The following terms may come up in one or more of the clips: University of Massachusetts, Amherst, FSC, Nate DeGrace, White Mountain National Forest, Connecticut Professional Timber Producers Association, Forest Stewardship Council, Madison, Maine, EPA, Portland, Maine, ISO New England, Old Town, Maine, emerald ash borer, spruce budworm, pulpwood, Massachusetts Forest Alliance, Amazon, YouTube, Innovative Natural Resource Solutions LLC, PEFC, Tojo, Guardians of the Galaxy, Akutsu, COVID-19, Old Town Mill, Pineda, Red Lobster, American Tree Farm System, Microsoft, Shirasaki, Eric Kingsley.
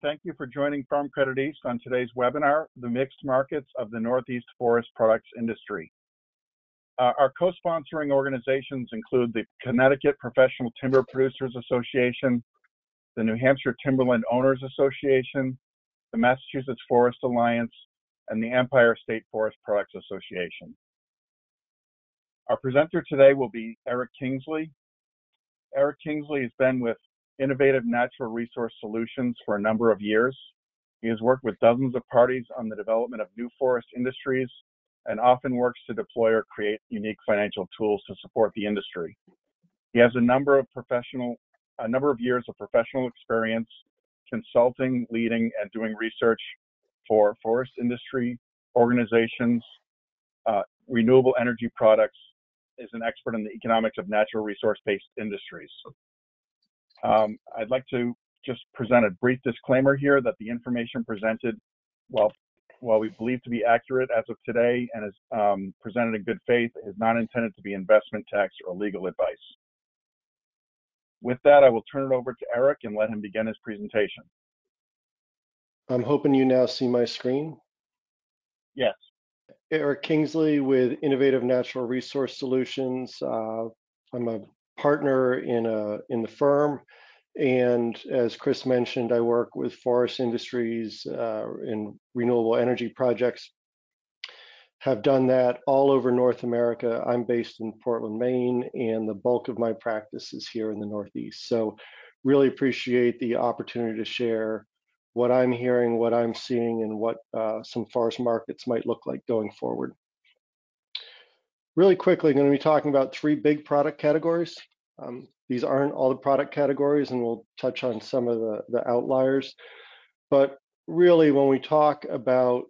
Thank you for joining Farm Credit East on today's webinar, The Mixed Markets of the Northeast Forest Products Industry. Our co-sponsoring organizations include the Connecticut Professional Timber Producers Association, the New Hampshire Timberland Owners Association, the Massachusetts Forest Alliance, and the Empire State Forest Products Association. Our presenter today will be Eric Kingsley. Eric Kingsley has been with Innovative Natural Resource Solutions for a number of years. He has worked with dozens of parties on the development of new forest industries and often works to deploy or create unique financial tools to support the industry. He has a number of years of professional experience consulting, leading, and doing research for forest industry organizations, renewable energy products, is an expert in the economics of natural resource-based industries. I'd like to just present a brief disclaimer here that the information presented, while we believe to be accurate as of today and is presented in good faith, is not intended to be investment, tax, or legal advice. With that, I will turn it over to Eric and let him begin his presentation. I'm hoping you now see my screen. Yes. Eric Kingsley with Innovative Natural Resource Solutions. I'm a partner in the firm, and as Chris mentioned, I work with forest industries in renewable energy projects. Have done that all over North America. I'm based in Portland, Maine, and the bulk of my practice is here in the Northeast. So really appreciate the opportunity to share what I'm hearing, what I'm seeing, and what some forest markets might look like going forward. Really quickly, I'm going to be talking about three big product categories. These aren't all the product categories, and we'll touch on some of the outliers. But really, when we talk about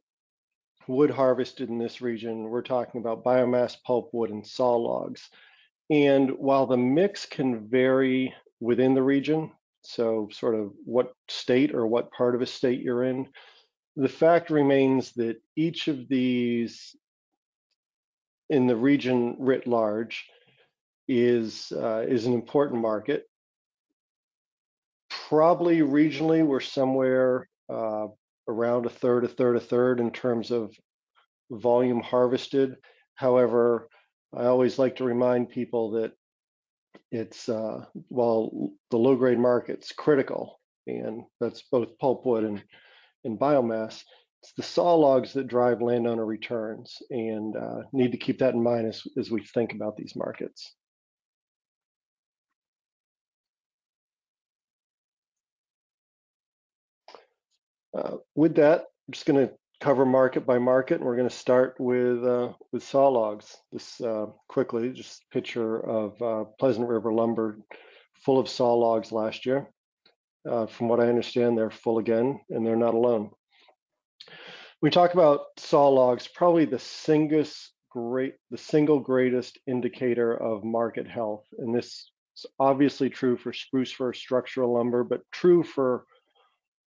wood harvested in this region, we're talking about biomass, pulpwood, and saw logs. And while the mix can vary within the region, so sort of what state or what part of a state you're in, the fact remains that each of these in the region writ large is an important market. Probably regionally, we're somewhere around a third in terms of volume harvested. However, I always like to remind people that it's, while the low-grade market's critical, and that's both pulpwood and biomass, it's the saw logs that drive landowner returns, and need to keep that in mind as we think about these markets. With that, I'm just going to cover market by market, and we're going to start with saw logs. This quickly, just a picture of Pleasant River Lumber full of saw logs last year. From what I understand, they're full again, and they're not alone. We talk about saw logs, probably the single greatest indicator of market health. And this is obviously true for spruce fir structural lumber, but true for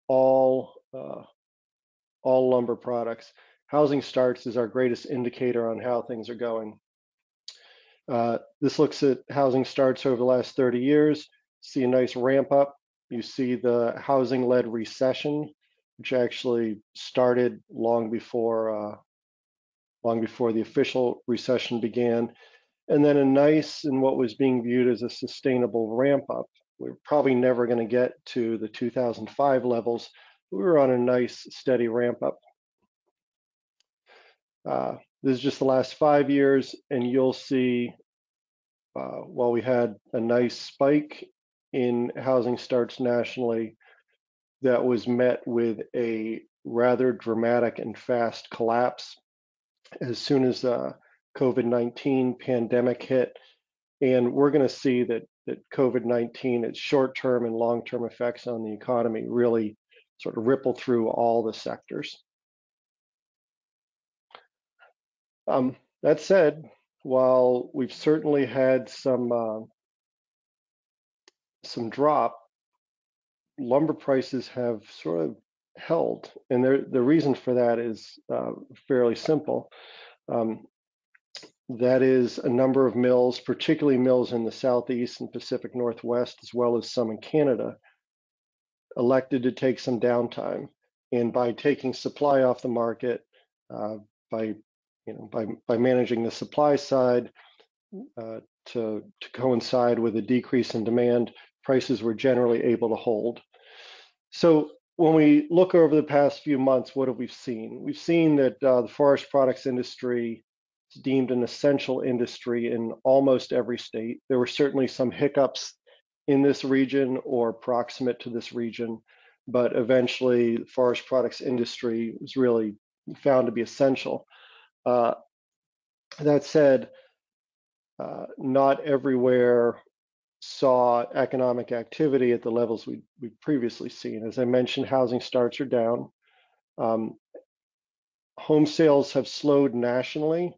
all lumber products. Housing starts is our greatest indicator on how things are going. This looks at housing starts over the last 30 years. See a nice ramp up. You see the housing-led recession, which actually started long before the official recession began, and then a nice and what was being viewed as a sustainable ramp up. We're probably never going to get to the 2005 levels. But we were on a nice steady ramp up. This is just the last 5 years, and you'll see while we had a nice spike in housing starts nationally, that was met with a rather dramatic and fast collapse as soon as the COVID-19 pandemic hit. And we're going to see that COVID-19, its short-term and long-term effects on the economy really sort of ripple through all the sectors. That said, while we've certainly had some drop, lumber prices have sort of held, and the reason for that is fairly simple. That is, a number of mills, particularly mills in the Southeast and Pacific Northwest, as well as some in Canada, elected to take some downtime, and by taking supply off the market, by managing the supply side to coincide with a decrease in demand, prices were generally able to hold. So when we look over the past few months, what have we seen? We've seen that the forest products industry is deemed an essential industry in almost every state. There were certainly some hiccups in this region or proximate to this region, but eventually the forest products industry was really found to be essential. That said, not everywhere saw economic activity at the levels we've previously seen. As I mentioned, housing starts are down. Home sales have slowed nationally,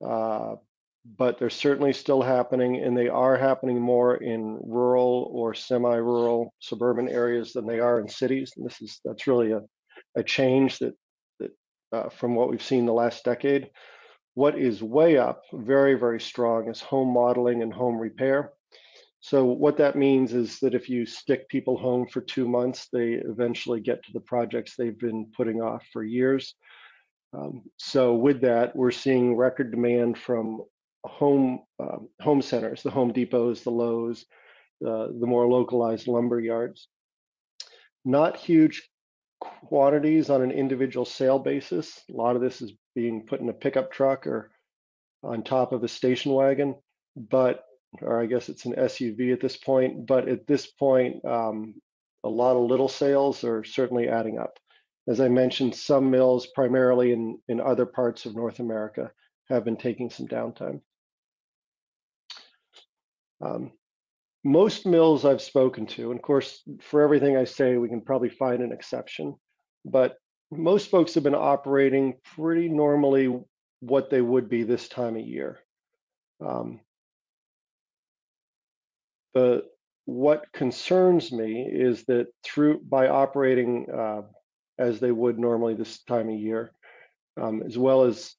but they're certainly still happening, and they are happening more in rural or semi-rural suburban areas than they are in cities. And that's really a change that from what we've seen the last decade. What is way up, very, very strong, is home modeling and home repair. So what that means is that if you stick people home for 2 months, they eventually get to the projects they've been putting off for years. So with that, we're seeing record demand from home centers, the Home Depots, the Lowe's, the more localized lumber yards. Not huge quantities on an individual sale basis. A lot of this is being put in a pickup truck or on top of a station wagon, or I guess it's an SUV at this point, but at this point, a lot of little sales are certainly adding up. As I mentioned, some mills, primarily in other parts of North America, have been taking some downtime. Most mills I've spoken to, and of course, for everything I say, we can probably find an exception, but most folks have been operating pretty normally what they would be this time of year. What concerns me is that by operating as they would normally this time of year, as well as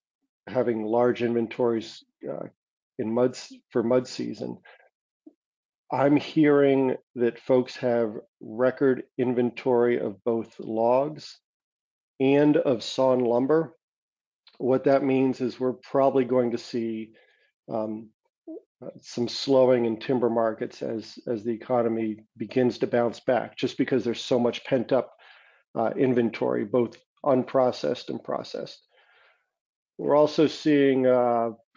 having large inventories for mud season, I'm hearing that folks have record inventory of both logs and of sawn lumber. What that means is we're probably going to see some slowing in timber markets as the economy begins to bounce back, just because there's so much pent up inventory, both unprocessed and processed. We're also seeing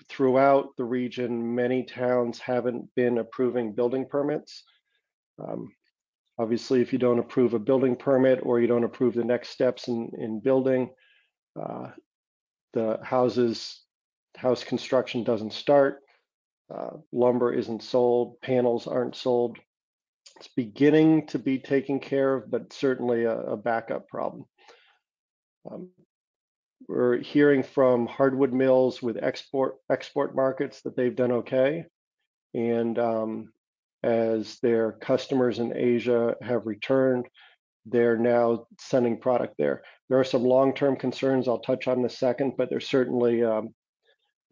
throughout the region, many towns haven't been approving building permits. Obviously, if you don't approve a building permit or you don't approve the next steps in building, the house construction doesn't start. Lumber isn't sold, panels aren't sold. It's beginning to be taken care of, but certainly a backup problem. We're hearing from hardwood mills with export markets that they've done okay. And as their customers in Asia have returned, they're now sending product there. There are some long-term concerns I'll touch on in a second, but they're certainly,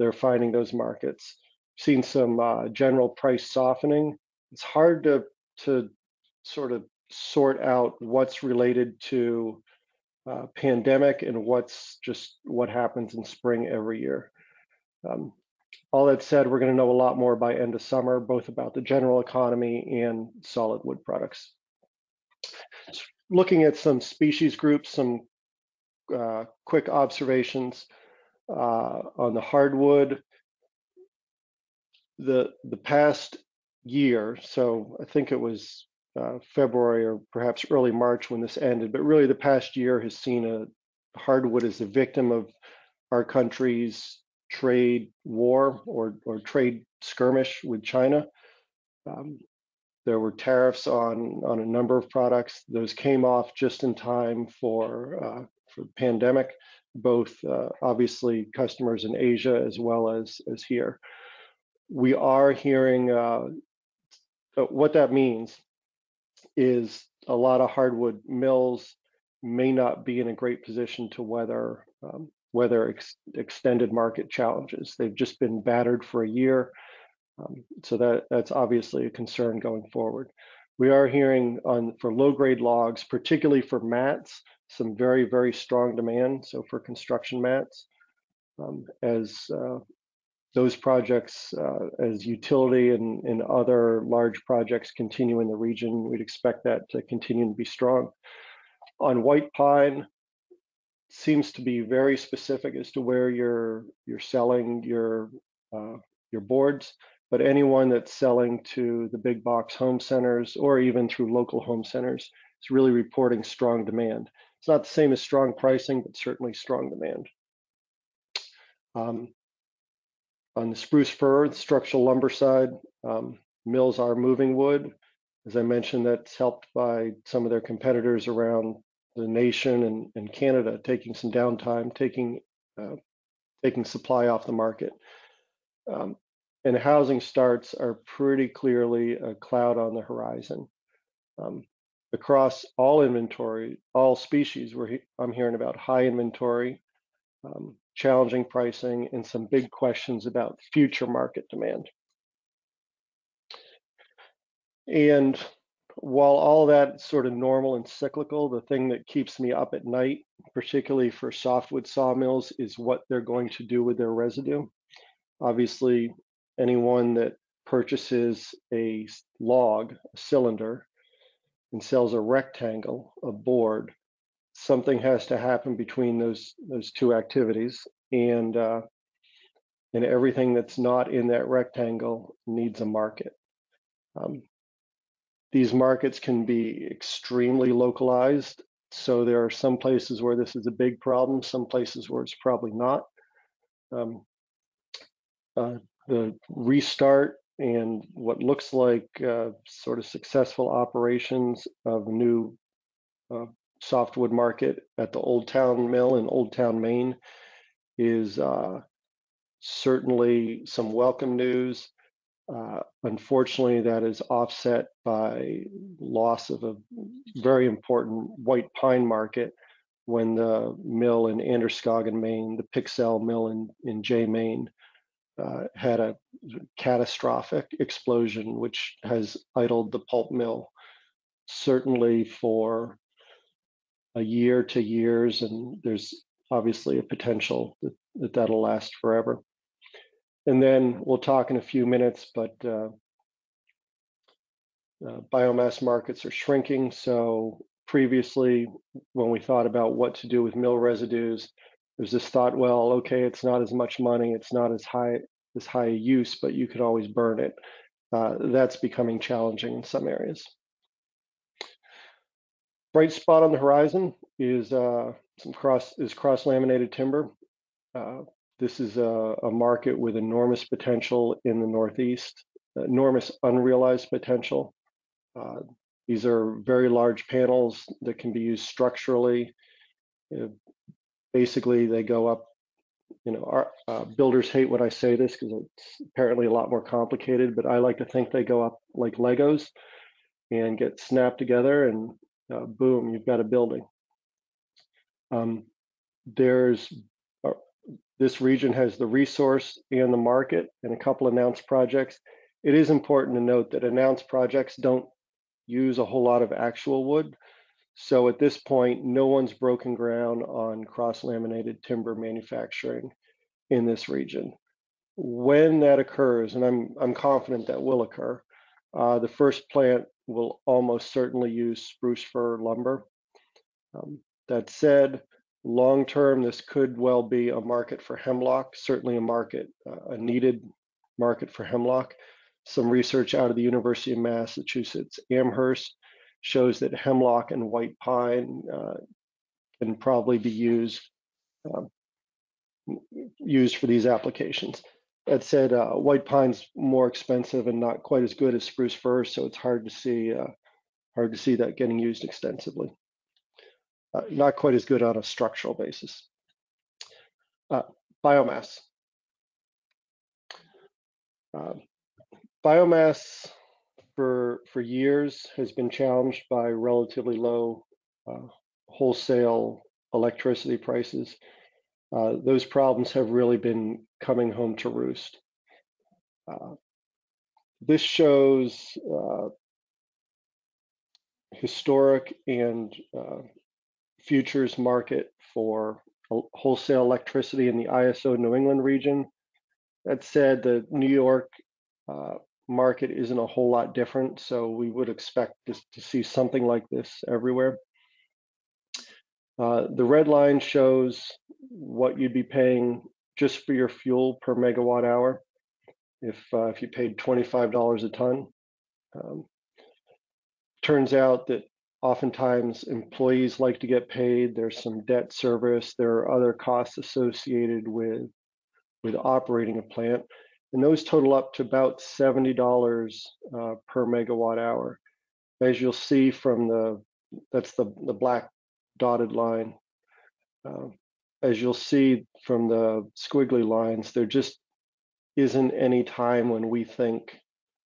they're finding those markets. Seen some general price softening. It's hard to sort of sort out what's related to pandemic and what's just what happens in spring every year. All that said, we're going to know a lot more by end of summer, both about the general economy and solid wood products. Looking at some species groups, some quick observations on the hardwood. The past year, so I think it was February or perhaps early March when this ended, but really the past year has seen hardwood as a victim of our country's trade war or trade skirmish with China. There were tariffs on a number of products. Those came off just in time for the pandemic, both obviously customers in Asia as well as here. We are hearing what that means is a lot of hardwood mills may not be in a great position to weather extended market challenges. They've just been battered for a year, so that's obviously a concern going forward. We are hearing for low-grade logs, particularly for mats, some very, very strong demand. So for construction mats, as those projects, as utility and other large projects continue in the region, we'd expect that to continue to be strong. On white pine, seems to be very specific as to where you're selling your boards, but anyone that's selling to the big box home centers or even through local home centers is really reporting strong demand. It's not the same as strong pricing, but certainly strong demand. On the spruce fir, the structural lumber side, mills are moving wood. As I mentioned, that's helped by some of their competitors around the nation and Canada taking some downtime, taking supply off the market. And housing starts are pretty clearly a cloud on the horizon. Across all inventory, all species, I'm hearing about high inventory, challenging pricing, and some big questions about future market demand. And while all that's sort of normal and cyclical, the thing that keeps me up at night, particularly for softwood sawmills, is what they're going to do with their residue. Obviously, anyone that purchases a log, a cylinder, and sells a rectangle, a board, something has to happen between those two activities, and everything that's not in that rectangle needs a market. These markets can be extremely localized, so there are some places where this is a big problem, some places where it's probably not. The restart and what looks like sort of successful operations of new softwood market at the Old Town Mill in Old Town, Maine is certainly some welcome news. Unfortunately, that is offset by loss of a very important white pine market when the mill in Androscoggin, Maine, the Pixel Mill in Jay, Maine, had a catastrophic explosion, which has idled the pulp mill certainly for a year to years, and there's obviously a potential that that'll last forever. And then we'll talk in a few minutes, but biomass markets are shrinking. So previously, when we thought about what to do with mill residues, there's this thought, well, okay, it's not as much money, it's not as high a use, but you could always burn it. That's becoming challenging in some areas. Bright spot on the horizon is cross-laminated timber. This is a market with enormous potential in the Northeast, enormous unrealized potential. These are very large panels that can be used structurally. Basically, they go up, our builders hate when I say this because it's apparently a lot more complicated, but I like to think they go up like Legos and get snapped together and boom, you've got a building. This region has the resource and the market and a couple announced projects. It is important to note that announced projects don't use a whole lot of actual wood. So at this point, no one's broken ground on cross-laminated timber manufacturing in this region. When that occurs, and I'm confident that will occur, the first plant will almost certainly use spruce fir lumber. That said, long-term, this could well be a market for hemlock, certainly a needed market for hemlock. Some research out of the University of Massachusetts, Amherst, shows that hemlock and white pine can probably be used for these applications. That said, white pine's more expensive and not quite as good as spruce fir, so it's hard to see that getting used extensively. Not quite as good on a structural basis. Biomass. Biomass for years has been challenged by relatively low wholesale electricity prices. Those problems have really been coming home to roost. This shows historic and futures market for wholesale electricity in the ISO New England region. That said, the New York market isn't a whole lot different, so we would expect to see something like this everywhere. The red line shows what you'd be paying just for your fuel per megawatt hour if you paid $25 a ton. Turns out that oftentimes employees like to get paid. There's some debt service. There are other costs associated with operating a plant, and those total up to about $70 per megawatt hour. As you'll see from that's the black dotted line. As you'll see from the squiggly lines, there just isn't any time when we think,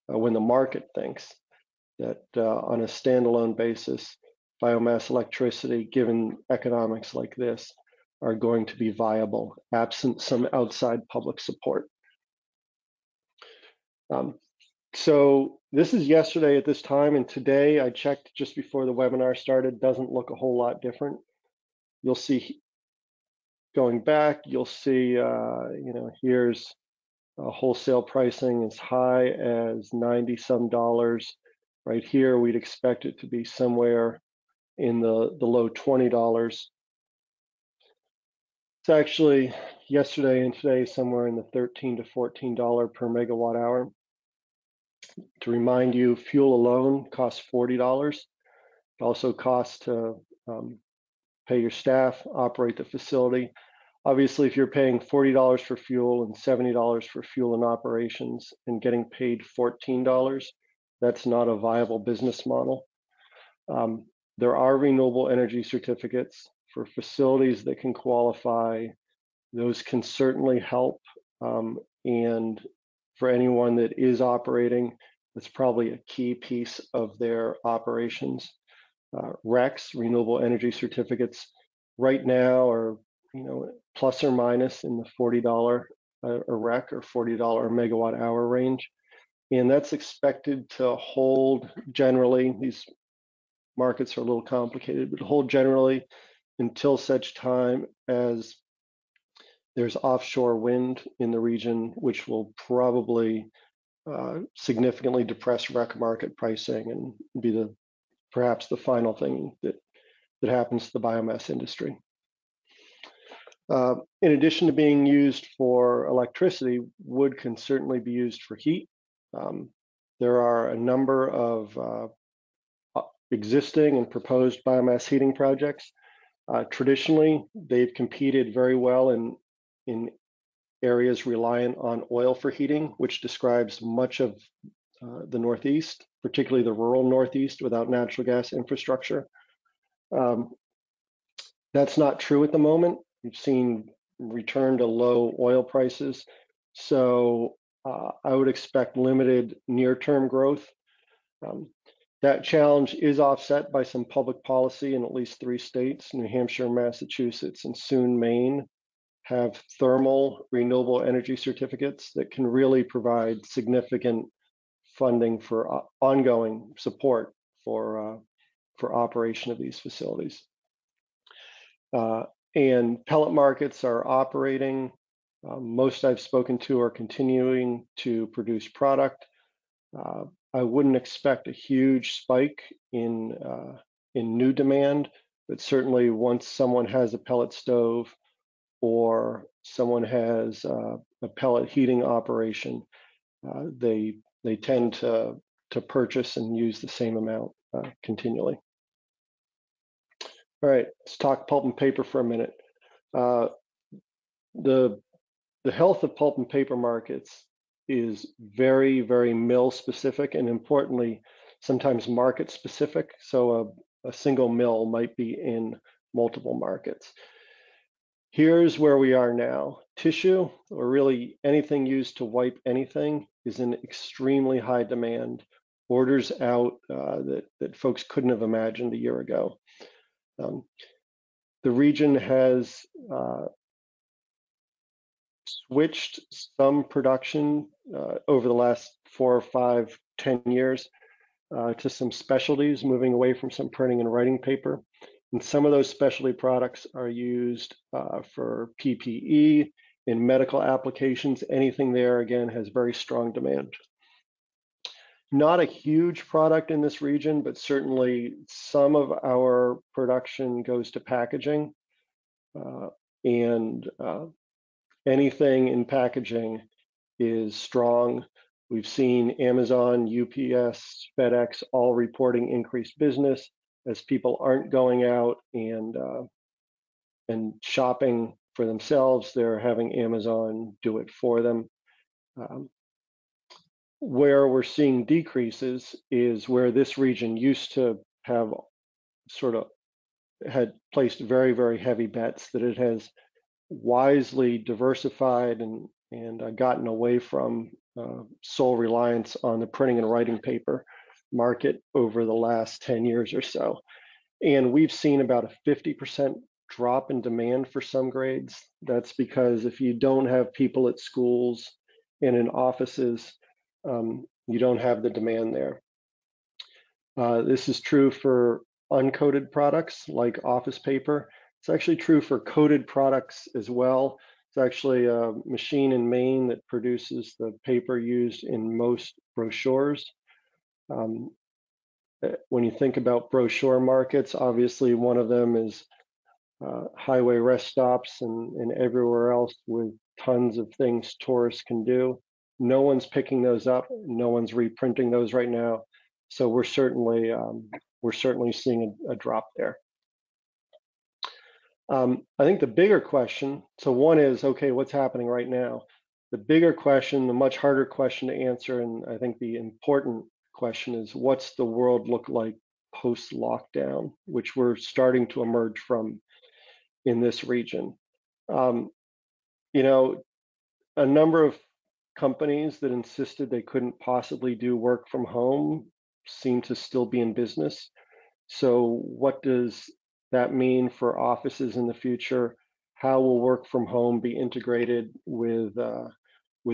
when the market thinks that on a standalone basis, biomass electricity, given economics like this, are going to be viable, absent some outside public support. So this is yesterday at this time, and today I checked just before the webinar started, doesn't look a whole lot different. You'll see, going back, you'll see, here's wholesale pricing as high as $90 some. Right here, we'd expect it to be somewhere in the low $20. It's actually yesterday and today somewhere in the $13 to $14 per megawatt hour. To remind you, fuel alone costs $40. It also costs to pay your staff, operate the facility. Obviously, if you're paying $40 for fuel and $70 for fuel and operations and getting paid $14, that's not a viable business model. There are renewable energy certificates for facilities that can qualify. Those can certainly help. And for anyone that is operating, that's probably a key piece of their operations. RECs, renewable energy certificates, right now are plus or minus in the $40 a REC or $40 a megawatt hour range. And that's expected to hold generally. These markets are a little complicated, but hold generally until such time as there's offshore wind in the region, which will probably significantly depress REC market pricing and be perhaps the final thing that happens to the biomass industry. In addition to being used for electricity, wood can certainly be used for heat. There are a number of existing and proposed biomass heating projects. Traditionally, they've competed very well in areas reliant on oil for heating, which describes much of the Northeast, particularly the rural Northeast, without natural gas infrastructure. That's not true at the moment. We've seen return to low oil prices. So I would expect limited near-term growth. That challenge is offset by some public policy in at least three states, New Hampshire, Massachusetts, and soon Maine, have thermal renewable energy certificates that can really provide significant funding for ongoing support for operation of these facilities. And pellet markets are operating. Most I've spoken to are continuing to produce product. I wouldn't expect a huge spike in new demand, but certainly once someone has a pellet stove or someone has a pellet heating operation, they tend to purchase and use the same amount continually. All right, let's talk pulp and paper for a minute. The health of pulp and paper markets is very, very mill specific, and importantly, sometimes market specific. So a single mill might be in multiple markets. Here's where we are now. Tissue, or really anything used to wipe anything, is in extremely high demand. Orders out that folks couldn't have imagined a year ago. The region has switched some production over the last 4 or 5, 10 years to some specialties, moving away from some printing and writing paper. And some of those specialty products are used for PPE in medical applications. Anything there, again, has very strong demand. Not a huge product in this region, but certainly some of our production goes to packaging. And anything in packaging is strong. We've seen Amazon, UPS, FedEx all reporting increased business as people aren't going out and shopping for themselves. They're having Amazon do it for them. Where we're seeing decreases is where this region used to have sort of had placed very, very heavy bets that it has wisely diversified and gotten away from sole reliance on the printing and writing paper market over the last 10 years or so. And we've seen about a 50% drop in demand for some grades. That's because if you don't have people at schools and in offices, you don't have the demand there. This is true for uncoated products like office paper. It's actually true for coated products as well. It's actually a machine in Maine that produces the paper used in most brochures. When you think about brochure markets, obviously one of them is highway rest stops and everywhere else with tons of things tourists can do. No one's picking those up. No one's reprinting those right now. So we're certainly seeing a drop there. I think the bigger question, so one is, okay, what's happening right now? The bigger question, the much harder question to answer, and I think the important question is, what's the world look like post-lockdown, which we're starting to emerge from in this region? You know, a number of companies that insisted they couldn't possibly do work from home seem to still be in business. So what does that mean for offices in the future? How will work from home be integrated with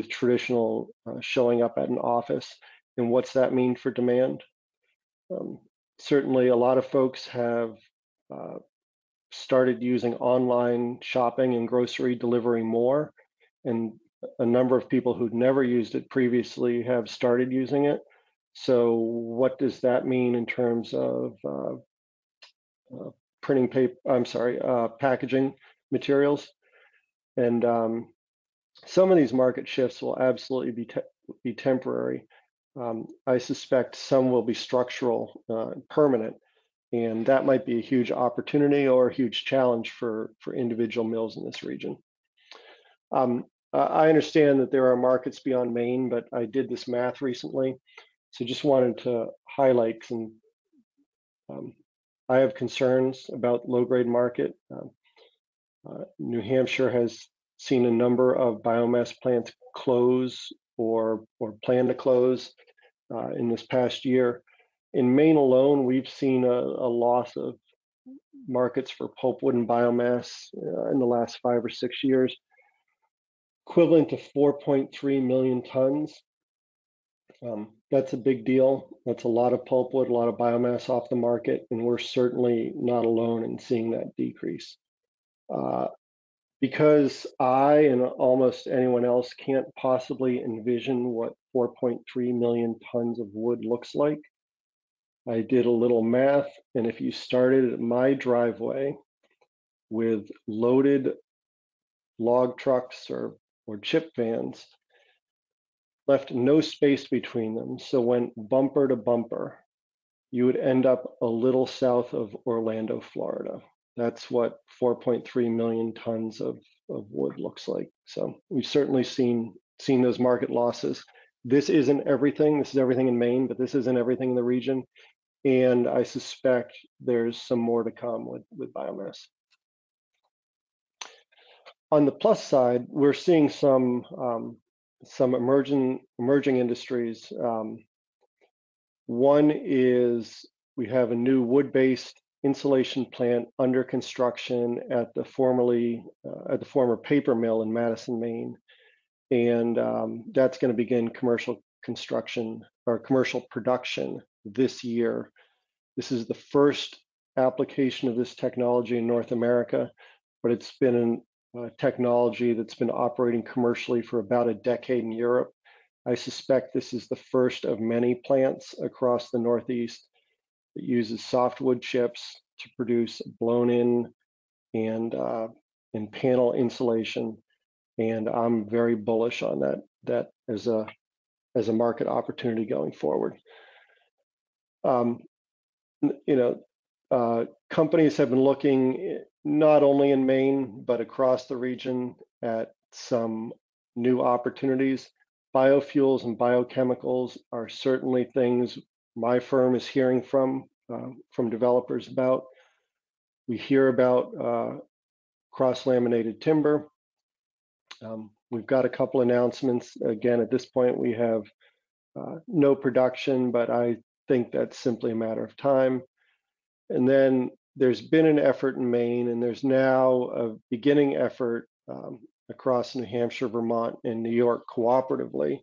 traditional showing up at an office? And what's that mean for demand? Certainly a lot of folks have started using online shopping and grocery delivery more. And a number of people who'd never used it previously have started using it. So what does that mean in terms of printing paper, packaging materials? And some of these market shifts will absolutely be temporary. I suspect some will be structural, permanent, and that might be a huge opportunity or a huge challenge for individual mills in this region. I understand that there are markets beyond Maine, but I did this math recently. So just wanted to highlight some, I have concerns about low-grade market. New Hampshire has seen a number of biomass plants close or plan to close in this past year. In Maine alone, we've seen a loss of markets for pulpwood and biomass in the last 5 or 6 years, equivalent to 4.3 million tons. That's a big deal. That's a lot of pulpwood, a lot of biomass off the market, and we're certainly not alone in seeing that decrease. Because I and almost anyone else can't possibly envision what 4.3 million tons of wood looks like, I did a little math, and if you started at my driveway with loaded log trucks or chip vans, left no space between them, so went bumper to bumper, you would end up a little south of Orlando, Florida. That's what 4.3 million tons of wood looks like. So we've certainly seen those market losses. This isn't everything. This is everything in Maine, but this isn't everything in the region. And I suspect there's some more to come with biomass. On the plus side, we're seeing some emerging industries. One is we have a new wood-based insulation plant under construction at the former paper mill in Madison, Maine, and that's going to begin commercial construction or commercial production this year. This is the first application of this technology in North America, but it's been a technology that's been operating commercially for about a decade in Europe. I suspect this is the first of many plants across the Northeast that uses softwood chips to produce blown-in and panel insulation. And I'm very bullish on that as a market opportunity going forward. Companies have been looking not only in Maine, but across the region at some new opportunities. Biofuels and biochemicals are certainly things my firm is hearing from developers about. We hear about cross-laminated timber. We've got a couple announcements. Again, at this point, we have no production, but I think that's simply a matter of time. And then there's been an effort in Maine, and there's now a beginning effort across New Hampshire, Vermont, and New York cooperatively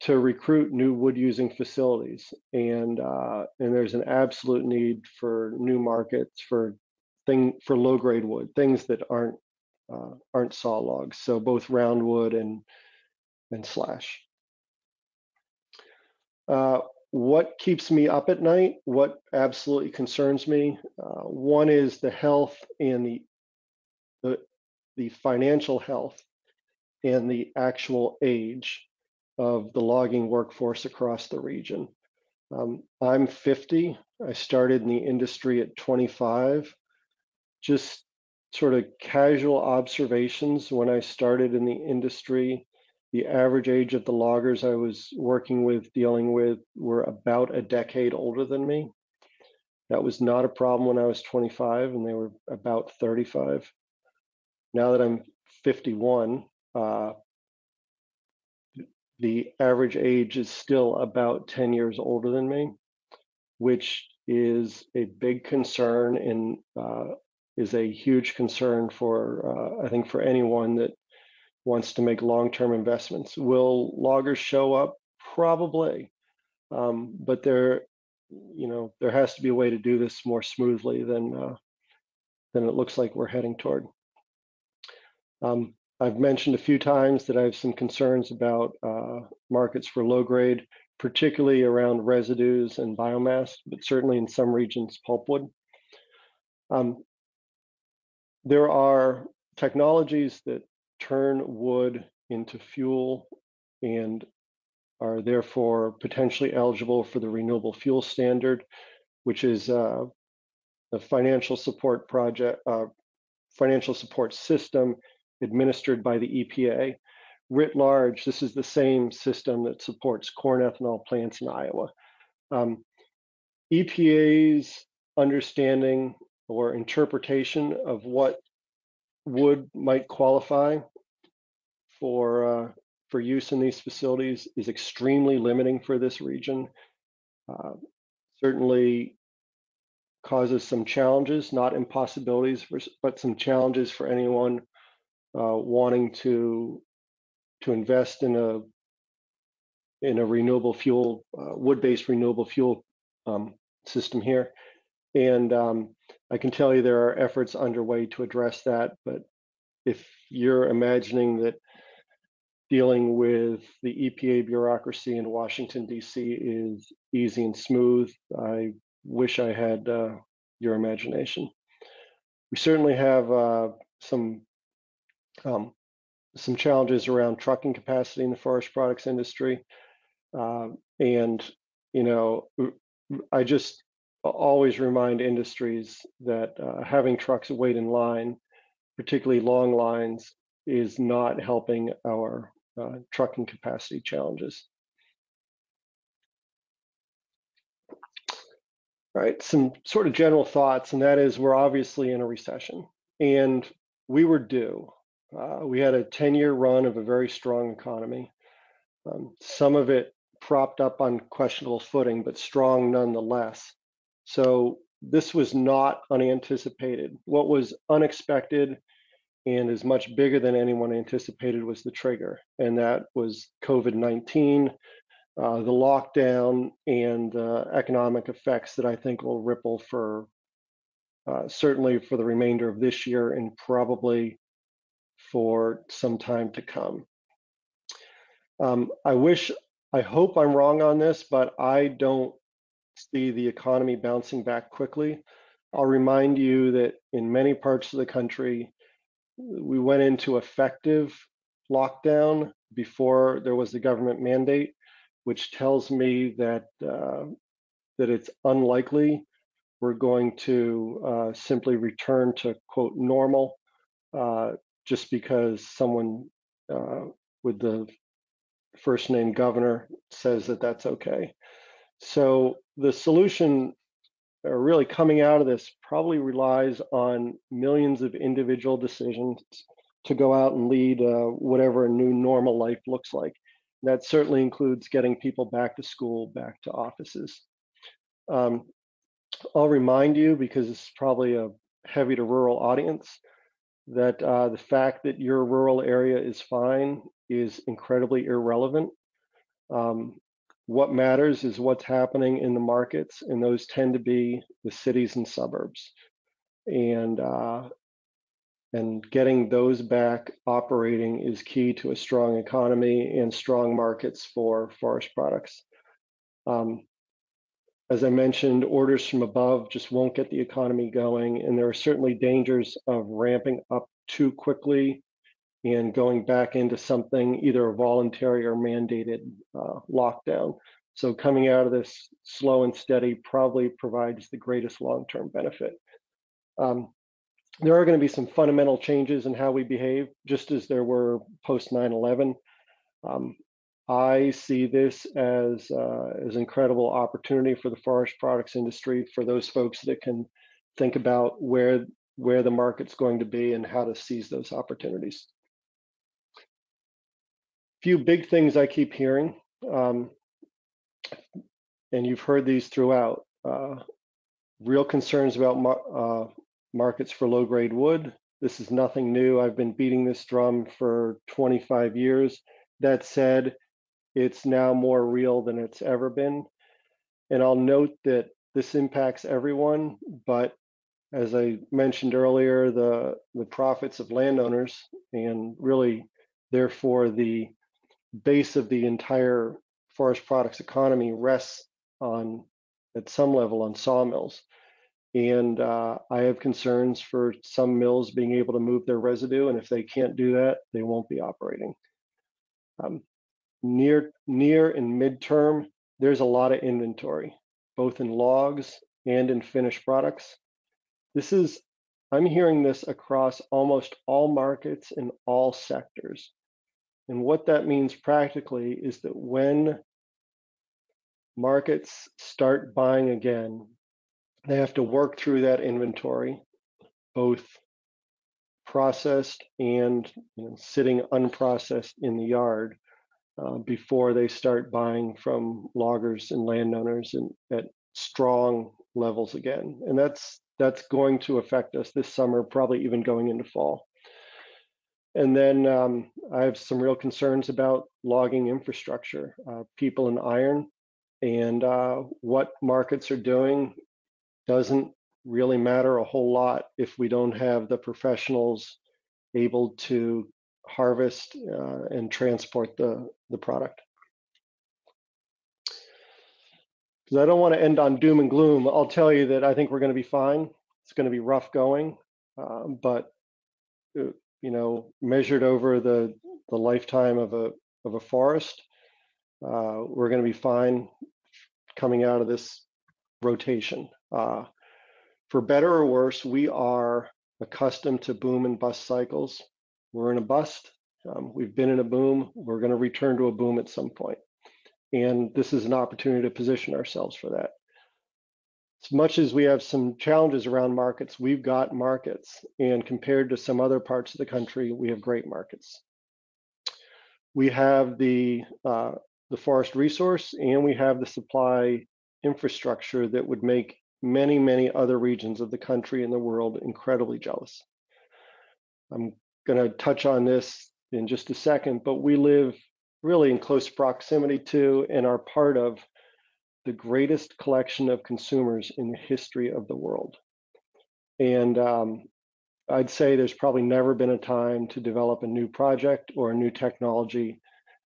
to recruit new wood-using facilities. And there's an absolute need for new markets for low-grade wood, things that aren't saw logs, so both round wood and slash. What keeps me up at night? What absolutely concerns me? One is the health and the financial health and the actual age of the logging workforce across the region. I'm 50. I started in the industry at 25. Just sort of casual observations. When I started in the industry, the average age of the loggers I was dealing with were about a decade older than me. That was not a problem when I was 25, and they were about 35. Now that I'm 51, the average age is still about 10 years older than me, which is a big concern and is a huge concern for, I think, for anyone that wants to make long-term investments. Will loggers show up? Probably, but there has to be a way to do this more smoothly than it looks like we're heading toward. I've mentioned a few times that I have some concerns about markets for low-grade, particularly around residues and biomass, but certainly in some regions, pulpwood. There are technologies that turn wood into fuel and are therefore potentially eligible for the Renewable Fuel Standard, which is a financial support system administered by the EPA. Writ large, this is the same system that supports corn ethanol plants in Iowa. EPA's understanding or interpretation of what wood might qualify for use in these facilities is extremely limiting for this region. Certainly causes some challenges, not impossibilities, but some challenges for anyone wanting to invest in a renewable fuel, wood-based renewable fuel system here. And I can tell you there are efforts underway to address that, but if you're imagining that dealing with the EPA bureaucracy in Washington, D.C. is easy and smooth, I wish I had your imagination. We certainly have some challenges around trucking capacity in the forest products industry. I just always remind industries that having trucks wait in line, particularly long lines, is not helping our trucking capacity challenges. All right, some sort of general thoughts, and that is we're obviously in a recession, and we were due. We had a 10-year run of a very strong economy. Some of it propped up on questionable footing, but strong nonetheless. So this was not unanticipated. What was unexpected and is much bigger than anyone anticipated was the trigger, and that was COVID-19, the lockdown and economic effects that I think will ripple for certainly for the remainder of this year and probably for some time to come. I hope I'm wrong on this, but I don't see the economy bouncing back quickly. I'll remind you that in many parts of the country, we went into effective lockdown before there was the government mandate, which tells me that that it's unlikely we're going to simply return to quote normal just because someone with the first name governor says that that's okay. So the solution really coming out of this probably relies on millions of individual decisions to go out and lead whatever a new normal life looks like. And that certainly includes getting people back to school, back to offices. I'll remind you, because it's probably a heavy to rural audience, that the fact that your rural area is fine is incredibly irrelevant. What matters is what's happening in the markets, and those tend to be the cities and suburbs. And getting those back operating is key to a strong economy and strong markets for forest products. As I mentioned, orders from above just won't get the economy going, and there are certainly dangers of ramping up too quickly and going back into something, either a voluntary or mandated lockdown. So coming out of this slow and steady probably provides the greatest long-term benefit. There are going to be some fundamental changes in how we behave, just as there were post 9/11. I see this as incredible opportunity for the forest products industry, for those folks that can think about where the market's going to be and how to seize those opportunities. Few big things I keep hearing, and you've heard these throughout. Real concerns about markets for low-grade wood. This is nothing new. I've been beating this drum for 25 years. That said, it's now more real than it's ever been. And I'll note that this impacts everyone, but as I mentioned earlier, the profits of landowners and really therefore the base of the entire forest products economy rests on, at some level, on sawmills. And I have concerns for some mills being able to move their residue, and if they can't do that, they won't be operating. Near and midterm, there's a lot of inventory, both in logs and in finished products. I'm hearing this across almost all markets in all sectors. And what that means practically is that when markets start buying again, they have to work through that inventory, both processed and sitting unprocessed in the yard before they start buying from loggers and landowners and at strong levels again. And that's going to affect us this summer, probably even going into fall. And then I have some real concerns about logging infrastructure, people and iron, and what markets are doing doesn't really matter a whole lot if we don't have the professionals able to harvest and transport the product. Because I don't want to end on doom and gloom. I'll tell you that I think we're going to be fine. It's going to be rough going, but measured over the lifetime of a forest, we're going to be fine coming out of this rotation. For better or worse, we are accustomed to boom and bust cycles. We're in a bust. We've been in a boom. We're going to return to a boom at some point. And this is an opportunity to position ourselves for that. As much as we have some challenges around markets, we've got markets. And compared to some other parts of the country, we have great markets. We have the forest resource, and we have the supply infrastructure that would make many, many other regions of the country and the world incredibly jealous. I'm going to touch on this in just a second, but we live really in close proximity to and are part of the greatest collection of consumers in the history of the world. And I'd say there's probably never been a time to develop a new project or a new technology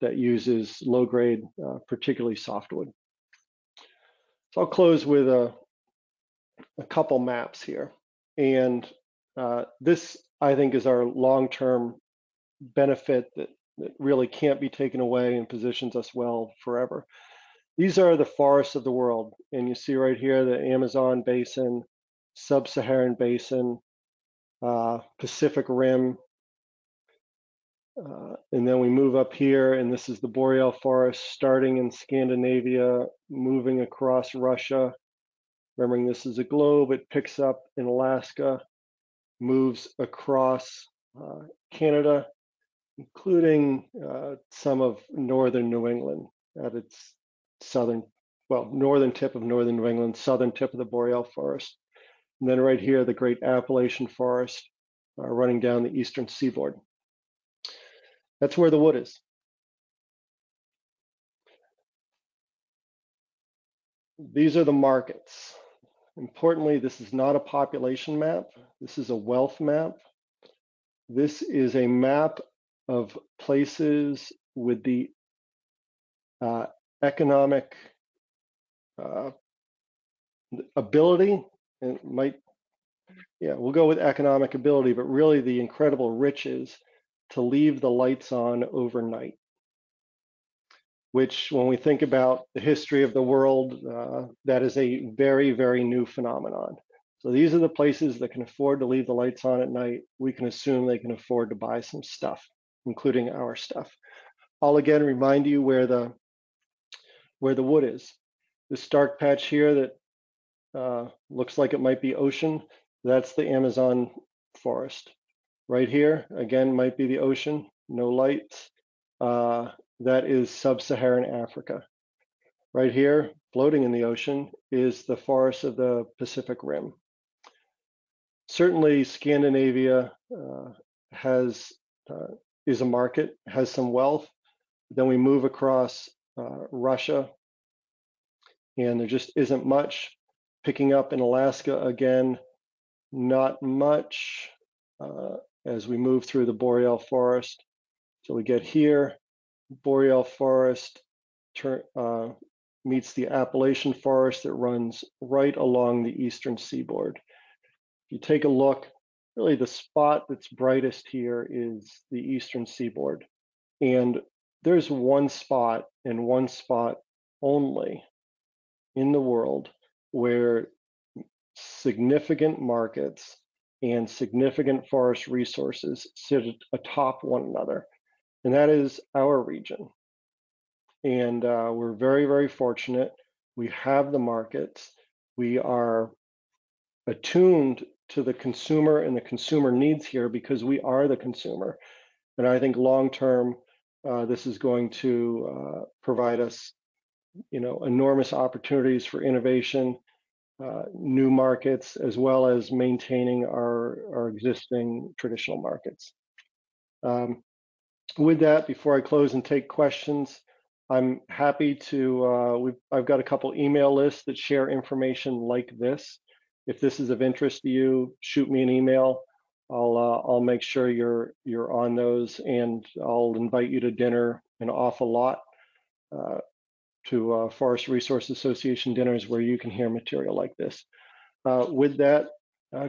that uses low-grade, particularly softwood. So I'll close with a couple maps here. And this, I think, is our long-term benefit that really can't be taken away and positions us well forever. These are the forests of the world. And you see right here the Amazon basin, Sub-Saharan basin, Pacific Rim. And then we move up here, and this is the boreal forest starting in Scandinavia, moving across Russia. Remembering this is a globe, it picks up in Alaska, moves across Canada, including some of northern New England at its southern, well, northern tip of northern New England, southern tip of the boreal forest. And then right here, the great Appalachian forest running down the eastern seaboard. That's where the wood is. These are the markets. Importantly, this is not a population map. This is a wealth map. This is a map of places with the economic ability, and it might, yeah, we'll go with economic ability, but really the incredible riches to leave the lights on overnight, which when we think about the history of the world, that is a very, very new phenomenon. So these are the places that can afford to leave the lights on at night. We can assume they can afford to buy some stuff, including our stuff. I'll again remind you where the wood is. This dark patch here that looks like it might be ocean, that's the Amazon forest. Right here, again, might be the ocean, no lights. That is sub-Saharan Africa. Right here, floating in the ocean, is the forest of the Pacific Rim. Certainly, Scandinavia is a market, has some wealth. Then we move across Russia, and there just isn't much. Picking up in Alaska again, not much. As we move through the boreal forest. So we get here, boreal forest meets the Appalachian forest that runs right along the eastern seaboard. If you take a look, really the spot that's brightest here is the eastern seaboard. And there's one spot and one spot only in the world where significant markets and significant forest resources sit atop one another, and that is our region. And we're very, very fortunate. We have the markets. We are attuned to the consumer and the consumer needs here because we are the consumer. And I think long-term, this is going to provide us, you know, enormous opportunities for innovation, new markets, as well as maintaining our existing traditional markets. With that, before I close and take questions, I'm happy to, I've got a couple email lists that share information like this. If this is of interest to you, shoot me an email. I'll make sure you're on those, and I'll invite you to dinner an awful lot. To Forest Resource Association dinners where you can hear material like this. With that,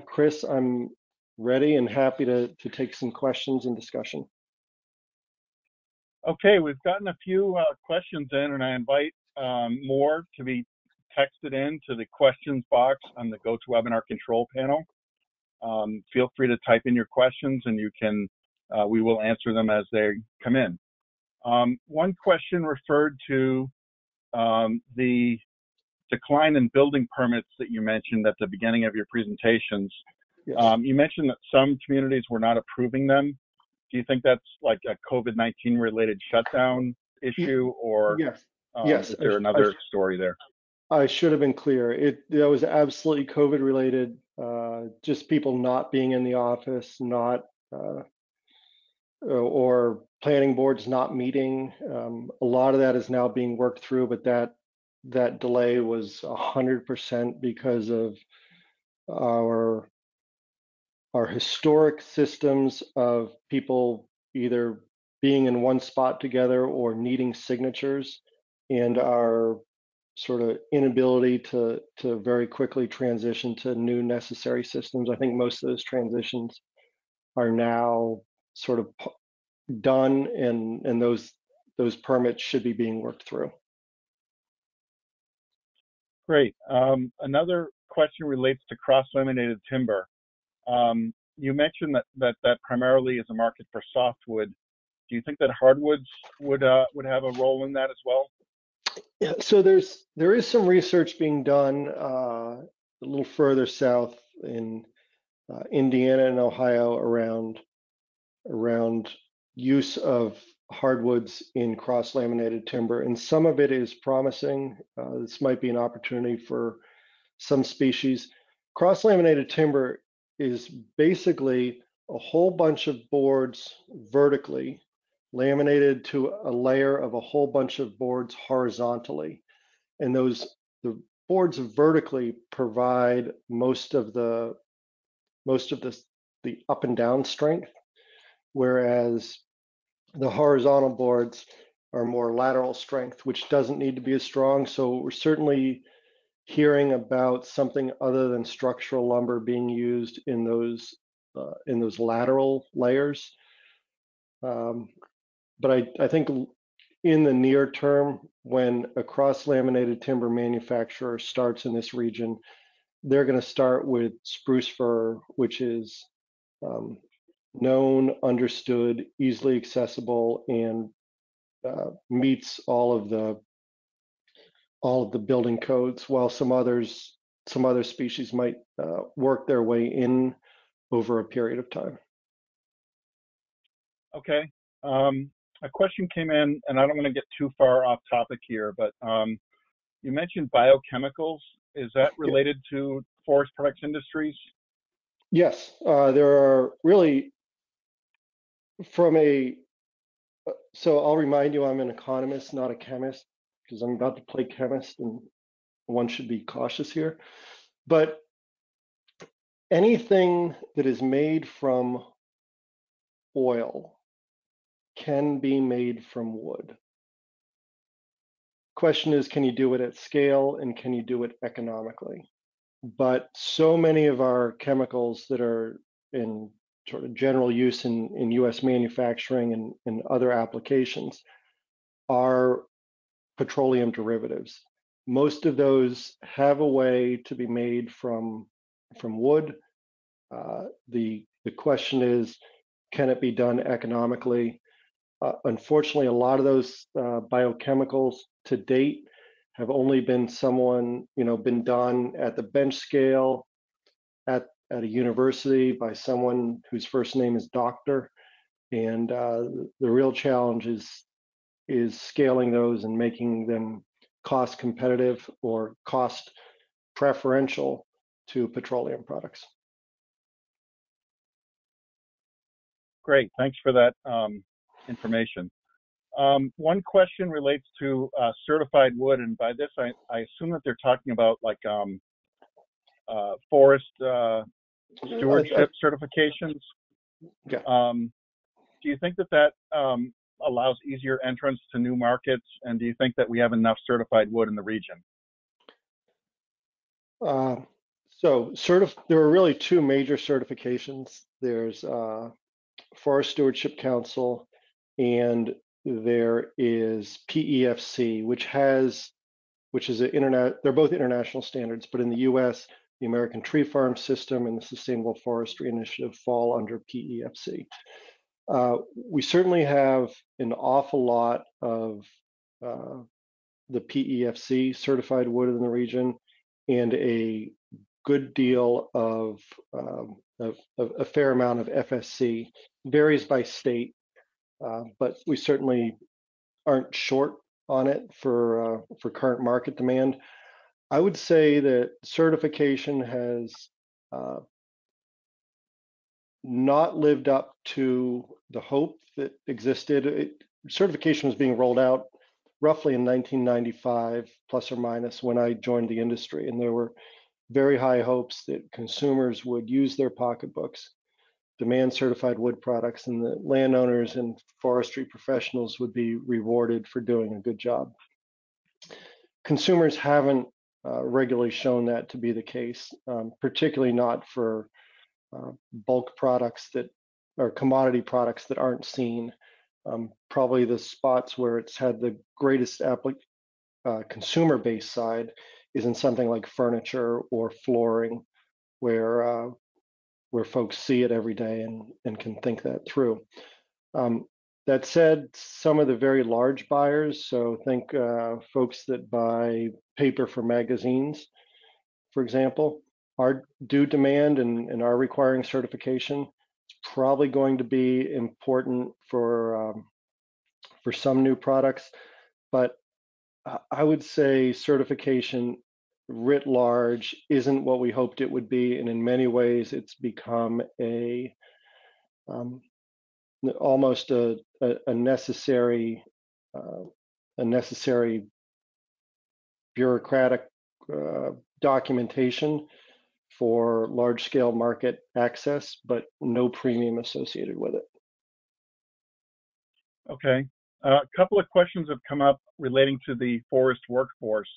Chris, I'm ready and happy to take some questions and discussion. Okay, we've gotten a few questions in, and I invite more to be texted in to the questions box on the GoToWebinar control panel. Feel free to type in your questions, and you can we will answer them as they come in. One question referred to the decline in building permits that you mentioned at the beginning of your presentations. Yes. You mentioned that some communities were not approving them. Do you think that's like a COVID-19 related shutdown issue, or yes. Is there another story there? I should have been clear. That was absolutely COVID related, just people not being in the office, not or planning boards not meeting. A lot of that is now being worked through, but that delay was 100% because of our historic systems of people either being in one spot together or needing signatures, and our sort of inability to very quickly transition to new necessary systems. I think most of those transitions are now sort of done, and those permits should be being worked through. Great. Another question relates to cross-laminated timber. You mentioned that primarily is a market for softwood. Do you think that hardwoods would have a role in that as well? Yeah, so there is some research being done a little further south in Indiana and Ohio around use of hardwoods in cross-laminated timber, and some of it is promising. This might be an opportunity for some species. Cross-laminated timber is basically a whole bunch of boards vertically laminated to a layer of a whole bunch of boards horizontally, and the boards vertically provide most of the up and down strength, whereas the horizontal boards are more lateral strength, which doesn't need to be as strong. So we're certainly hearing about something other than structural lumber being used in those lateral layers. But I think in the near term, when a cross-laminated timber manufacturer starts in this region, they're going to start with spruce fir, which is known, understood, easily accessible, and meets all of the building codes, while some other species might work their way in over a period of time. Okay. A question came in, and I don't want to get too far off topic here, but you mentioned biochemicals. Is that related to forest products industries? Yes. There are really so I'll remind you, I'm an economist, not a chemist, because I'm about to play chemist, and one should be cautious here. But anything that is made from oil can be made from wood. Question is, can you do it at scale, and can you do it economically? But so many of our chemicals that are in sort of general use in US manufacturing and in other applications are petroleum derivatives. Most of those have a way to be made from wood. The question is, can it be done economically? Unfortunately, a lot of those biochemicals to date have only been done at the bench scale at a university by someone whose first name is Doctor, and the real challenge is scaling those and making them cost competitive or cost preferential to petroleum products. Great, thanks for that information. One question relates to certified wood, and by this I assume that they're talking about like forest stewardship certifications. Yeah. Do you think that allows easier entrance to new markets, and do you think that we have enough certified wood in the region? There are really two major certifications. There's Forest Stewardship Council, and there is PEFC, they're both international standards, but in the US, the American Tree Farm System and the Sustainable Forestry Initiative fall under PEFC. We certainly have an awful lot of the PEFC certified wood in the region, and a good deal of a fair amount of FSC. Varies by state, but we certainly aren't short on it for current market demand. I would say that certification has not lived up to the hope that existed. Certification was being rolled out roughly in 1995, plus or minus, when I joined the industry. And there were very high hopes that consumers would use their pocketbooks, demand certified wood products, and the landowners and forestry professionals would be rewarded for doing a good job. Consumers haven't regularly shown that to be the case, particularly not for bulk products that are commodity products that aren't seen. Probably the spots where it's had the greatest consumer-based side is in something like furniture or flooring, where folks see it every day and can think that through. That said, some of the very large buyers, so think folks that buy paper for magazines, for example, do demand and are requiring certification. It's probably going to be important for some new products, but I would say certification writ large isn't what we hoped it would be, and in many ways it's become a almost a necessary bureaucratic documentation for large-scale market access, but no premium associated with it. Okay, a couple of questions have come up relating to the forest workforce.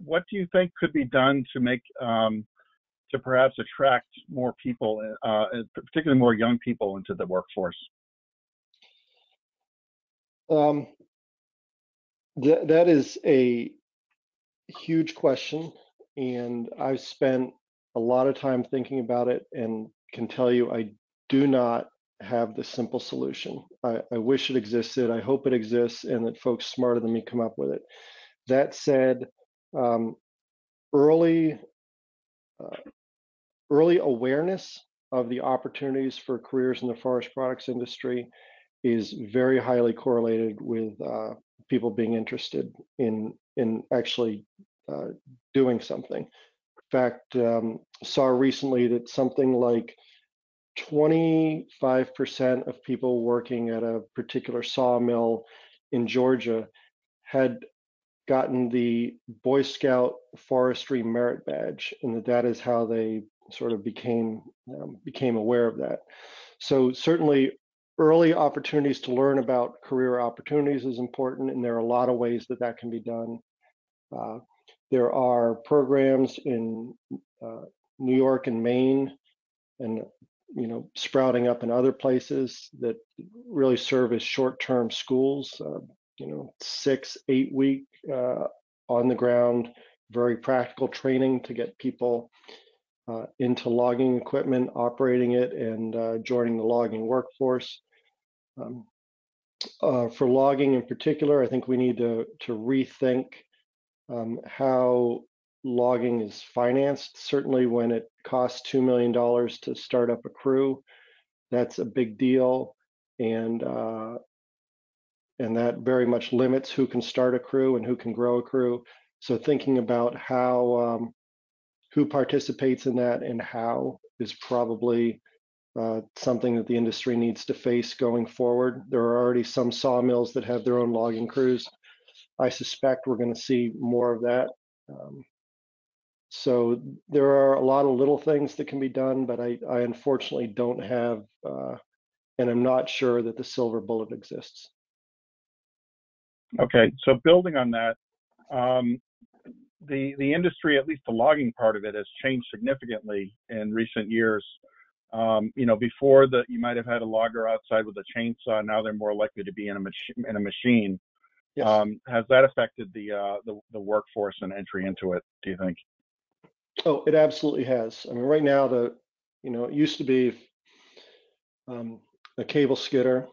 What do you think could be done to make, to perhaps attract more people, particularly more young people into the workforce? That is a huge question, and I've spent a lot of time thinking about it and can tell you I do not have the simple solution. I wish it existed, I hope it exists, and that folks smarter than me come up with it. That said, early awareness of the opportunities for careers in the forest products industry is very highly correlated with people being interested in actually doing something. In fact, saw recently that something like 25% of people working at a particular sawmill in Georgia had gotten the Boy Scout Forestry Merit Badge, and that is how they sort of became aware of that. So certainly early opportunities to learn about career opportunities is important, and there are a lot of ways that that can be done. There are programs in New York and Maine, and sprouting up in other places that really serve as short-term schools. 6-8 week on the ground, very practical training to get people into logging equipment, operating it, and joining the logging workforce. For logging in particular, I think we need to rethink how logging is financed. Certainly when it costs $2 million to start up a crew, that's a big deal. And that very much limits who can start a crew and who can grow a crew. So thinking about how, who participates in that and how is probably something that the industry needs to face going forward. There are already some sawmills that have their own logging crews. I suspect we're going to see more of that. So there are a lot of little things that can be done, but I unfortunately don't have, and I'm not sure that the silver bullet exists. Okay, so building on that, the industry, at least the logging part of it, has changed significantly in recent years. Before you might have had a logger outside with a chainsaw. Now they're more likely to be in a machine. Yes. Has that affected the workforce and entry into it, do you think? Oh, it absolutely has. I mean, right now it used to be a cable skidder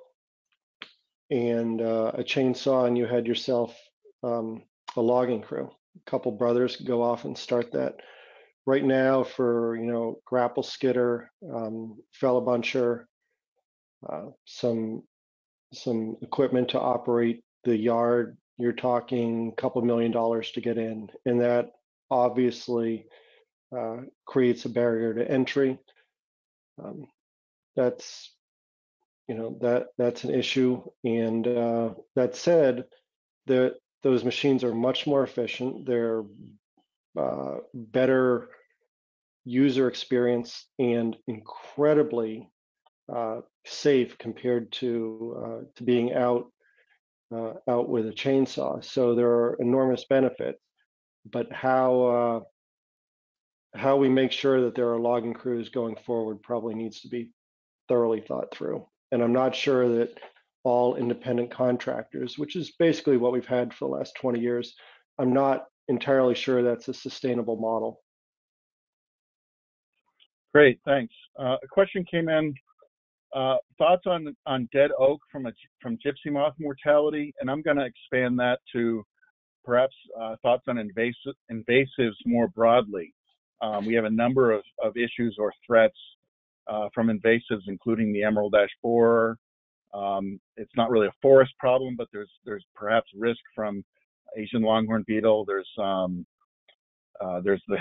and a chainsaw, and you had yourself a logging crew. A couple brothers could go off and start that. Right now, for grapple skidder, fella buncher, some equipment to operate the yard, you're talking a couple $1 million to get in, and that obviously creates a barrier to entry. That's you know, that's an issue. And that said, those machines are much more efficient. They're better user experience and incredibly safe compared to being out with a chainsaw. So there are enormous benefits, but how we make sure that there are logging crews going forward probably needs to be thoroughly thought through. And I'm not sure that all independent contractors, which is basically what we've had for the last 20 years, I'm not entirely sure that's a sustainable model. Great, thanks. A question came in, thoughts on dead oak from gypsy moth mortality, and I'm going to expand that to perhaps thoughts on invasives more broadly. We have a number of issues or threats from invasives, including the emerald ash borer. It's not really a forest problem, but there's perhaps risk from Asian longhorn beetle. There's the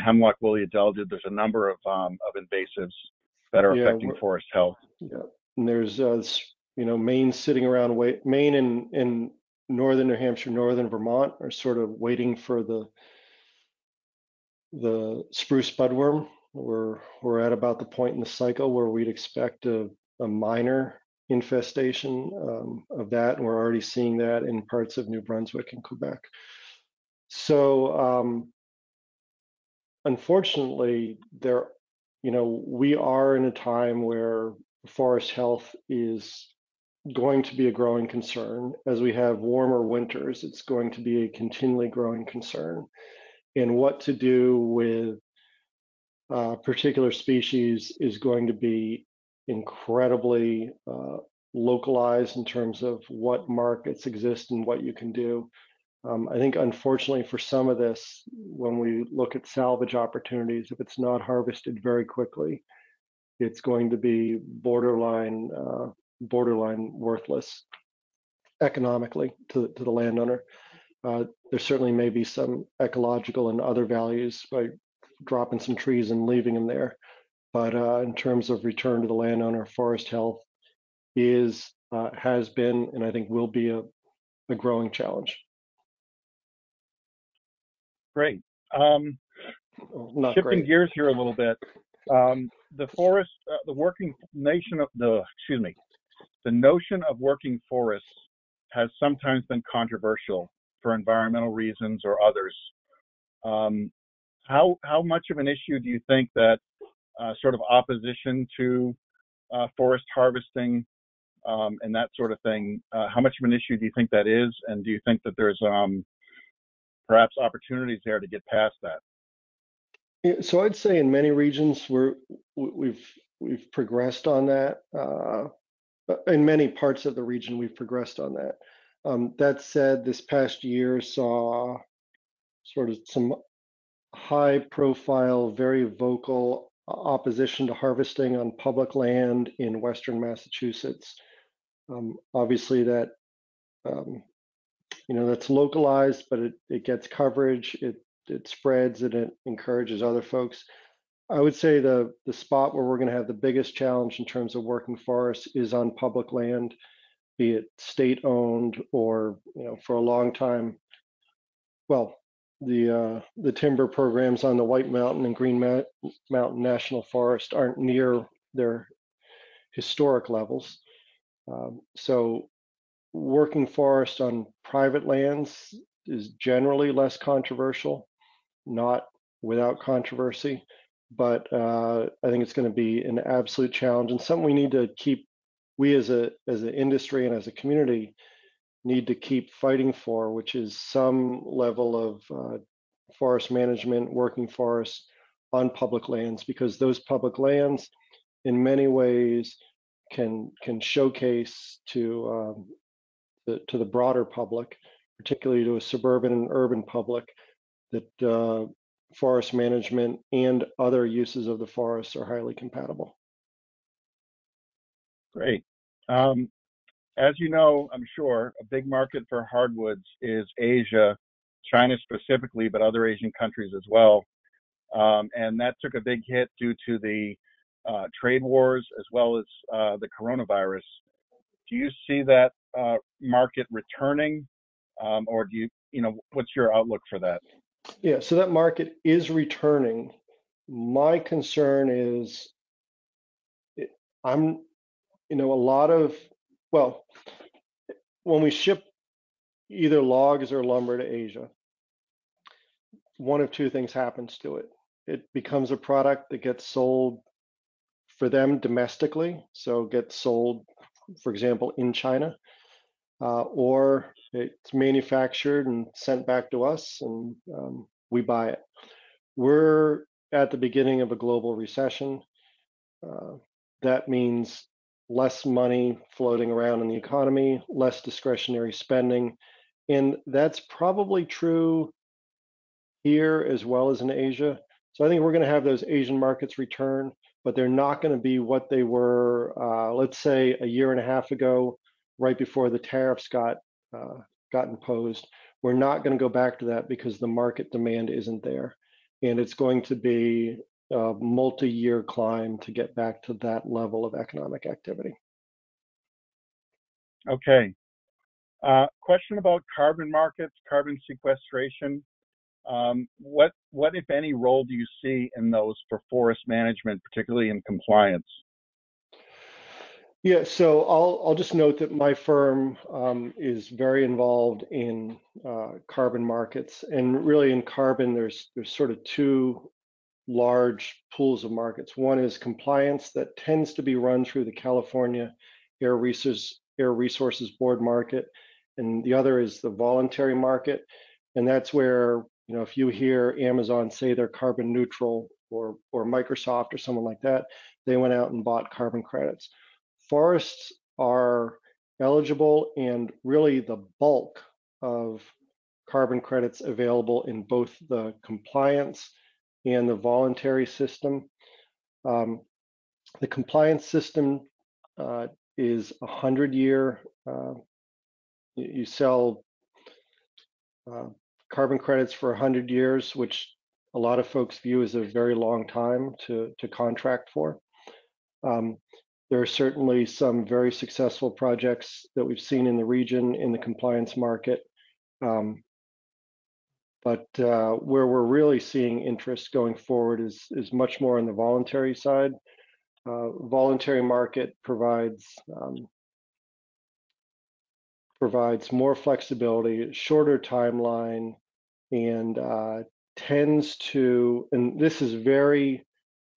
hemlock woolly adelgid. There's a number of invasives that are affecting forest health. Yeah, and there's you know, Maine sitting around wait. Maine and northern New Hampshire, northern Vermont are sort of waiting for the spruce budworm. We're at about the point in the cycle where we'd expect a minor infestation of that, and we're already seeing that in parts of New Brunswick and Quebec. So unfortunately, you know, we are in a time where forest health is going to be a growing concern. As we have warmer winters, it's going to be a continually growing concern. And what to do with particular species is going to be incredibly localized in terms of what markets exist and what you can do. I think, unfortunately, for some of this, when we look at salvage opportunities, if it's not harvested very quickly, it's going to be borderline worthless economically to the landowner. There certainly may be some ecological and other values by dropping some trees and leaving them there. But in terms of return to the landowner, forest health is, has been, and I think will be a growing challenge. Great. Shifting gears here a little bit, the notion of working forests has sometimes been controversial for environmental reasons or others. How much of an issue do you think that sort of opposition to forest harvesting and that sort of thing, how much of an issue do you think that is, and do you think that there's perhaps opportunities there to get past that? Yeah, so I'd say in many regions we've progressed on that. In many parts of the region, we've progressed on that. That said, this past year saw sort of some high-profile, very vocal opposition to harvesting on public land in Western Massachusetts. Obviously, that you know, that's localized, but it gets coverage, it spreads, and it encourages other folks. I would say the spot where we're going to have the biggest challenge in terms of working forests is on public land, be it state-owned or, you know, for a long time, well, the timber programs on the White Mountain and Green Mountain National Forest aren't near their historic levels. So working forest on private lands is generally less controversial, not without controversy, but I think it's going to be an absolute challenge and something we need to keep, we as an industry and as a community need to keep fighting for, which is some level of forest management, working forests on public lands, because those public lands in many ways can showcase to the broader public, particularly to a suburban and urban public, that forest management and other uses of the forest are highly compatible. Great. As you know, I'm sure, a big market for hardwoods is Asia, China specifically, but other Asian countries as well. And that took a big hit due to the trade wars as well as the coronavirus. Do you see that market returning, or do you, what's your outlook for that? Yeah, so that market is returning. My concern is, when we ship either logs or lumber to Asia, one of two things happens to it. It becomes a product that gets sold for them domestically, so gets sold, for example, in China, or it's manufactured and sent back to us and we buy it. We're at the beginning of a global recession. That means less money floating around in the economy, less discretionary spending. And that's probably true here as well as in Asia. So I think we're going to have those Asian markets return, but they're not going to be what they were, let's say, a year and a half ago, right before the tariffs got imposed. We're not going to go back to that because the market demand isn't there. And it's going to be a multi-year climb to get back to that level of economic activity. Okay. Question about carbon markets, carbon sequestration. What if any role do you see in those for forest management, particularly in compliance? Yeah, so I'll just note that my firm is very involved in carbon markets, and really in carbon there's sort of two large pools of markets. One is compliance that tends to be run through the California Air Resources Board market, and the other is the voluntary market, and that's where if you hear Amazon say they're carbon neutral or Microsoft or someone like that, they went out and bought carbon credits. Forests are eligible, and really the bulk of carbon credits available in both the compliance and the voluntary system. The compliance system is 100-year. You sell carbon credits for 100 years, which a lot of folks view as a very long time to contract for. There are certainly some very successful projects that we've seen in the region in the compliance market. But where we're really seeing interest going forward is much more on the voluntary side. Voluntary market provides more flexibility, shorter timeline, and tends to, and this is very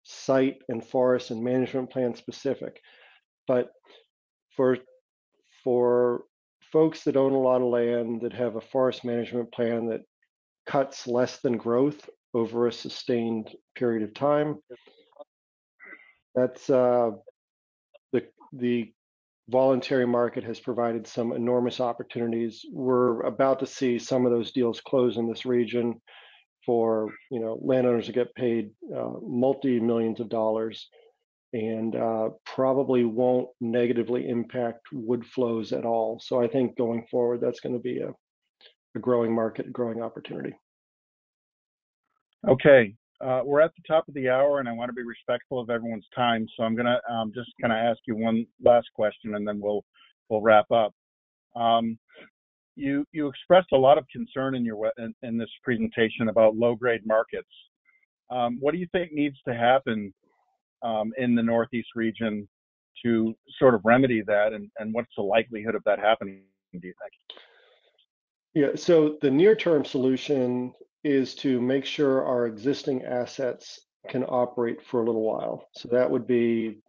site and forest and management plan specific, but for folks that own a lot of land that have a forest management plan that cuts less than growth over a sustained period of time, that's the voluntary market has provided some enormous opportunities. We're about to see some of those deals close in this region for landowners that get paid multi-millions of dollars, and probably won't negatively impact wood flows at all. So I think going forward, that's going to be a growing market, a growing opportunity. Okay, we're at the top of the hour, and I want to be respectful of everyone's time. So I'm going to just kind of ask you one last question, and then we'll wrap up. You expressed a lot of concern in this presentation about low-grade markets. What do you think needs to happen in the Northeast region to sort of remedy that, and what's the likelihood of that happening, do you think? Yeah, so the near-term solution is to make sure our existing assets can operate for a little while. So that would be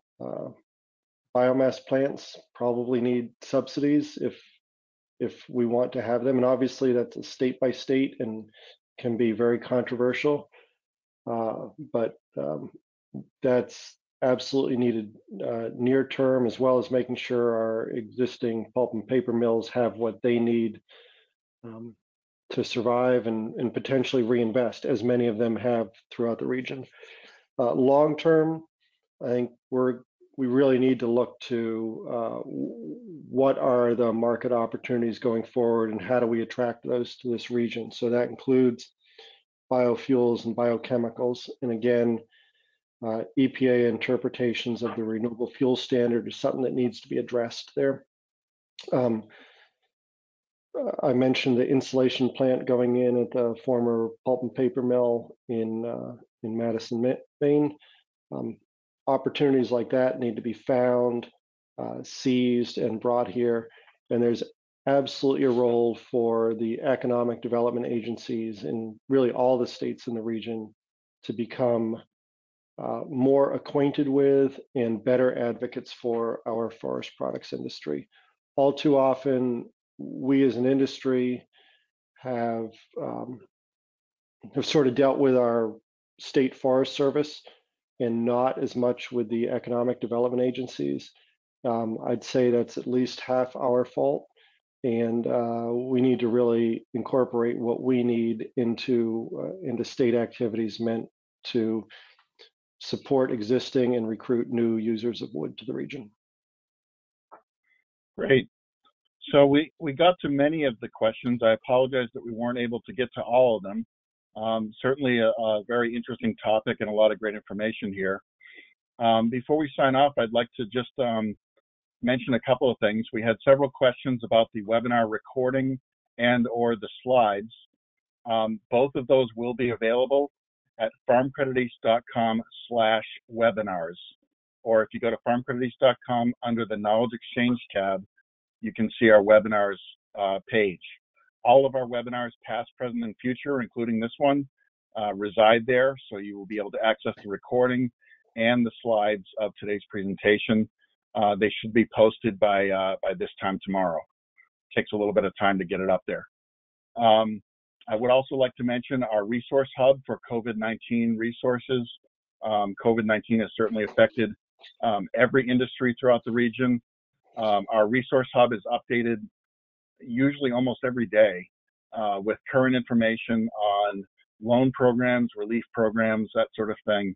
biomass plants probably need subsidies if we want to have them. And obviously that's a state by state and can be very controversial, but that's absolutely needed near term, as well as making sure our existing pulp and paper mills have what they need to survive and potentially reinvest, as many of them have throughout the region. Long term, I think we really need to look to what are the market opportunities going forward and how do we attract those to this region. So that includes biofuels and biochemicals. And again, EPA interpretations of the renewable fuel standard is something that needs to be addressed there. I mentioned the insulation plant going in at the former pulp and paper mill in Madison, Maine. Opportunities like that need to be found, seized, and brought here. And there's absolutely a role for the economic development agencies in really all the states in the region to become more acquainted with and better advocates for our forest products industry. All too often, we as an industry have sort of dealt with our state forest service and not as much with the economic development agencies. I'd say that's at least half our fault, and we need to really incorporate what we need into state activities meant to support existing and recruit new users of wood to the region. Great. So we got to many of the questions. I apologize that we weren't able to get to all of them. Certainly a very interesting topic and a lot of great information here. Before we sign off, I'd like to just mention a couple of things. We had several questions about the webinar recording and or the slides. Both of those will be available at farmcrediteast.com/webinars. Or if you go to farmcrediteast.com under the Knowledge Exchange tab, you can see our webinars page. All of our webinars, past, present, and future, including this one, reside there. So you will be able to access the recording and the slides of today's presentation. They should be posted by this time tomorrow. Takes a little bit of time to get it up there. I would also like to mention our resource hub for COVID-19 resources. COVID-19 has certainly affected every industry throughout the region. Our resource hub is updated usually almost every day with current information on loan programs, relief programs, that sort of thing.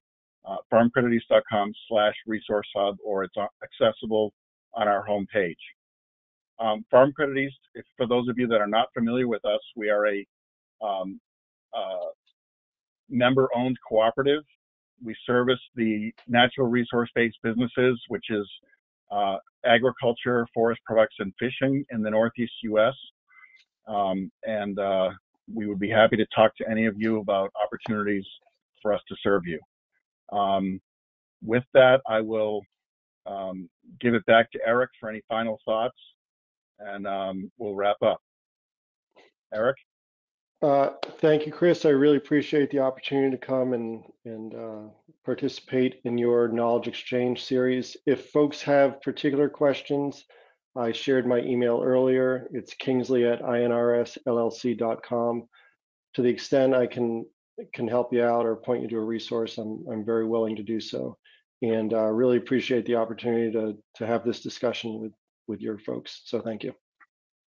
farmcrediteast.com/resource hub, or it's accessible on our homepage. Farm Credit East, for those of you that are not familiar with us, we are a member-owned cooperative. We service the natural resource-based businesses, which is agriculture, forest products, and fishing in the Northeast U.S. We would be happy to talk to any of you about opportunities for us to serve you. With that, I will give it back to Eric for any final thoughts, and we'll wrap up. Eric? Thank you, Chris. I really appreciate the opportunity to come and participate in your Knowledge Exchange series. If folks have particular questions, I shared my email earlier. It's kingsley@inrsllc.com. To the extent I can help you out or point you to a resource, I'm very willing to do so. And really appreciate the opportunity to have this discussion with your folks. So thank you.